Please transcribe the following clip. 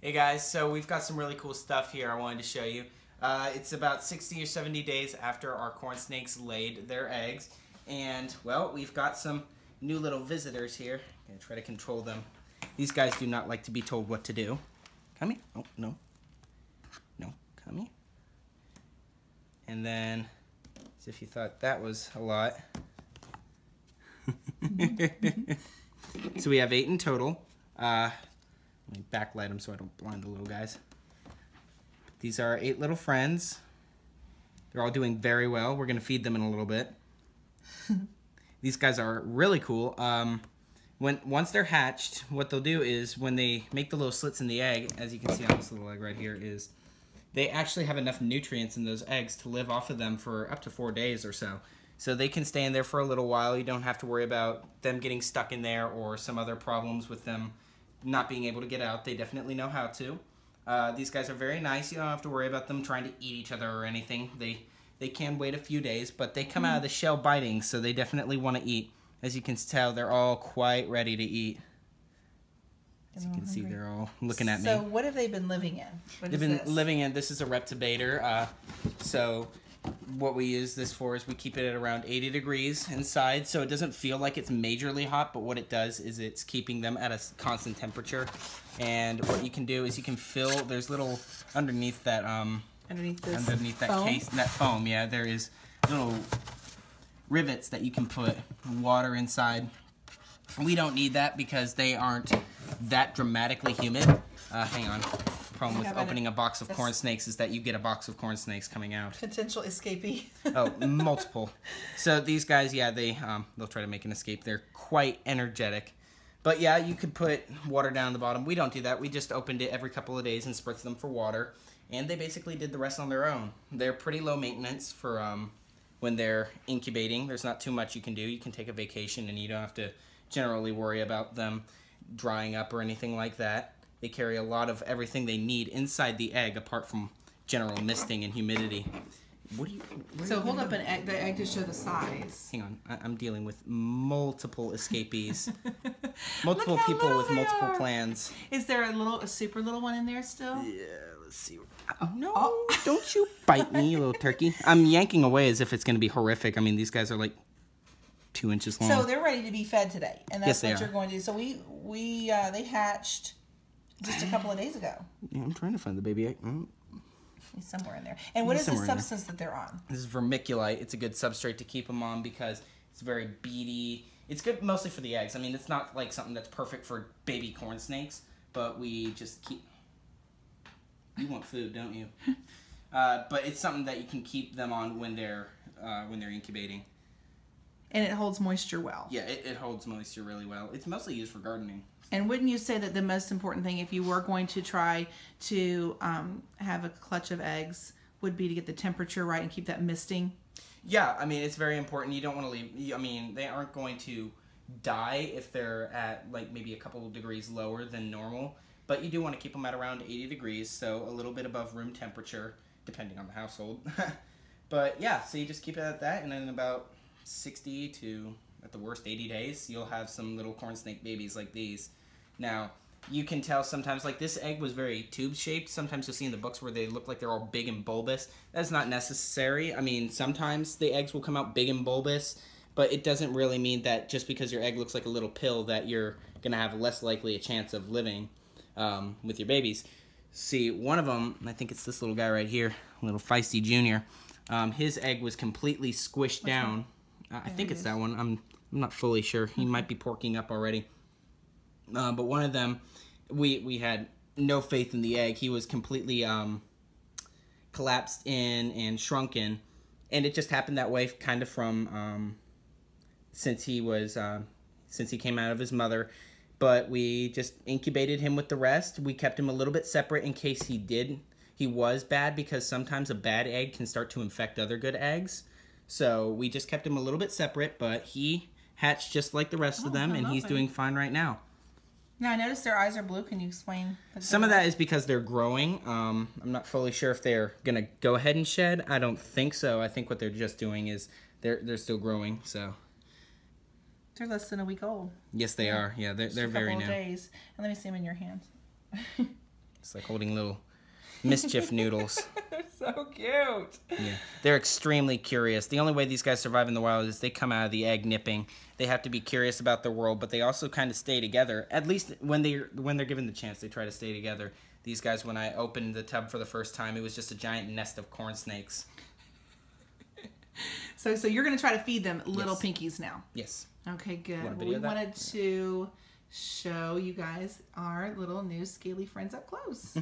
Hey guys, so we've got some really cool stuff here I wanted to show you. It's about 60 or 70 days after our corn snakes laid their eggs, and well, we've got some new little visitors here. I'm gonna try to control them. These guys do not like to be told what to do. Come here. Oh, no. No, come here. And then, as if you thought that was a lot. So we have 8 in total. Let me backlight them so I don't blind the little guys. These are 8 little friends. They're all doing very well. We're gonna feed them in a little bit. These guys are really cool. Once they're hatched, what they'll do is when they make the little slits in the egg, as you can see on this little egg right here, is they actually have enough nutrients in those eggs to live off of them for up to 4 days or so. So they can stay in there for a little while. You don't have to worry about them getting stuck in there or some other problems with them not being able to get out. They definitely know how to. These guys are very nice. You don't have to worry about them trying to eat each other or anything. They can wait a few days, but they come out of the shell biting, so they definitely want to eat. As you can tell, they're all quite ready to eat. As you can see, they're all looking at me. So what have they been living in? This is a reptibator. So what we use this for is we keep it at around 80 degrees inside, so it doesn't feel like it's majorly hot, but what it does is it's keeping them at a constant temperature. And what you can do is you can fill, there's little, underneath that foam, yeah, there is little rivets that you can put water inside. We don't need that because they aren't that dramatically humid. Hang on. Problem with opening a box of corn snakes is that you get a box of corn snakes coming out. Potential escapee. Oh, multiple. So these guys, yeah, they'll try to make an escape. They're quite energetic. But yeah, you could put water down the bottom. We don't do that. We just opened it every couple of days and spritzed them for water. And they basically did the rest on their own. They're pretty low maintenance for when they're incubating. There's not too much you can do. You can take a vacation and you don't have to generally worry about them drying up or anything like that. They carry a lot of everything they need inside the egg, apart from general misting and humidity. So hold up an egg, the egg, to show the size. Hang on, I'm dealing with multiple escapees, multiple people with multiple plans. Is there a super little one in there still? Yeah, let's see. Oh no! Oh. Don't you bite me, you little turkey! I'm yanking away as if it's going to be horrific. I mean, these guys are like 2 inches long. So they're ready to be fed today, and that's what you're going to do. So they hatched just a couple of days ago. Yeah, I'm trying to find the baby egg. He's somewhere in there. And what is the substance that they're on? This is vermiculite. It's a good substrate to keep them on because it's very beady. It's good mostly for the eggs. I mean, it's not like something that's perfect for baby corn snakes, but we just keep... You want food, don't you? But it's something that you can keep them on when they're incubating. And it holds moisture well. Yeah, it holds moisture really well. It's mostly used for gardening. And wouldn't you say that the most important thing, if you were going to try to have a clutch of eggs, would be to get the temperature right and keep that misting? Yeah, I mean, it's very important. You don't want to leave, I mean, they aren't going to die if they're at like maybe a couple of degrees lower than normal, but you do want to keep them at around 80 degrees, so a little bit above room temperature, depending on the household. But yeah, so you just keep it at that, and then about 60 to, at the worst, 80 days, you'll have some little corn snake babies like these. Now, you can tell sometimes, like this egg was very tube-shaped. Sometimes you'll see in the books where they look like they're all big and bulbous. That's not necessary. I mean, sometimes the eggs will come out big and bulbous, but it doesn't really mean that just because your egg looks like a little pill that you're going to have less likely a chance of living with your babies. See, one of them, I think it's this little guy right here, little feisty junior, his egg was completely squished down. I think it's that one. I'm not fully sure. He might be porking up already. But one of them, we had no faith in the egg. He was completely collapsed in and shrunken. And it just happened that way kind of from since he came out of his mother. But we just incubated him with the rest. We kept him a little bit separate in case he was bad, because sometimes a bad egg can start to infect other good eggs. So we just kept him a little bit separate, but he hatched just like the rest of them, and he's doing fine right now. Now, I noticed their eyes are blue. Can you explain? Some of that is because they're growing. I'm not fully sure if they're going to go ahead and shed. I don't think so. I think what they're just doing is they're still growing, so... They're less than a week old. Yes, they are. Yeah, they're very new. And let me see them in your hand. It's like holding little mischief noodles. So cute. Yeah, they're extremely curious. The only way these guys survive in the wild is they come out of the egg nipping. They have to be curious about the world, but they also kind of stay together. At least when they're given the chance, they try to stay together. These guys, when I opened the tub for the first time, it was just a giant nest of corn snakes. So you're going to try to feed them little pinkies now? Yes. Okay, good. Well, we wanted to show you guys our little new scaly friends up close.